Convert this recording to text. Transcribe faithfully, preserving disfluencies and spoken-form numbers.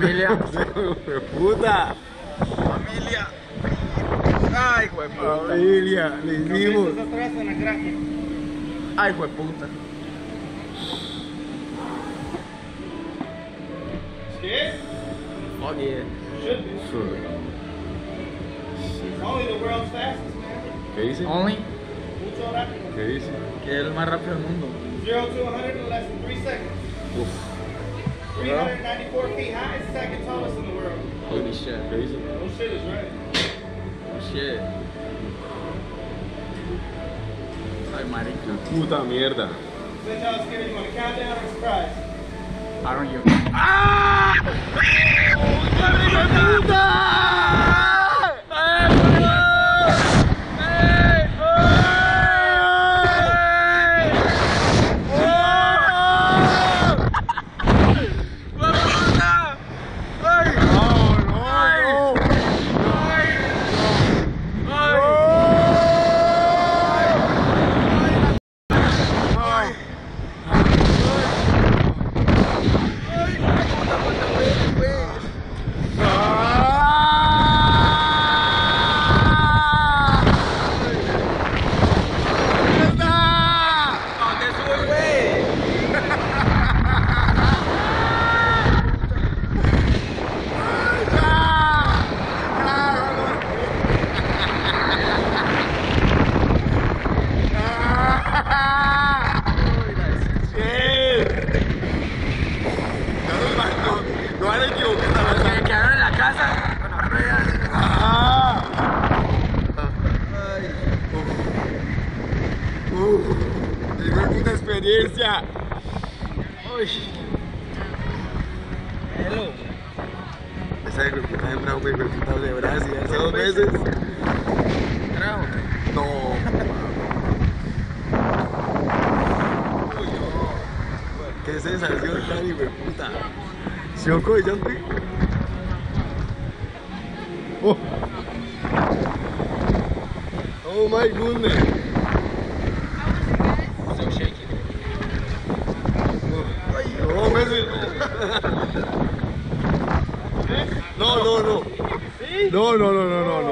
familia. Puta. Familia. Ay, güey, puta. Familia, le dimos. Ay, güey, puta. ¿Qué? Oh, yeah. Should be. Sure. It's only the world's fastest, man. ¿Qué dice? Only. Mucho rápido. ¿Qué dice? Que es el más rápido del mundo. zero to one hundred in less than three seconds. Uf. three hundred ninety-four feet high is the second tallest in the world. Holy shit. ¿Qué dice? Oh shit is right. Oh shit. Ay, marica. Puta mierda. Since I was kidding, you want to count down or surprise? I don't give a... ¡Ah! ¡Hijo de puta! Experiencia. Uy. Hello. Esa grupita de bravo, grupita de Brasil, hace dos veces. Bravo. No. Uy, no. Qué sensación tan hiperputa. Choco de Jumpy. Oh. Oh my goodness. No, no, no. No, no, no, no, no.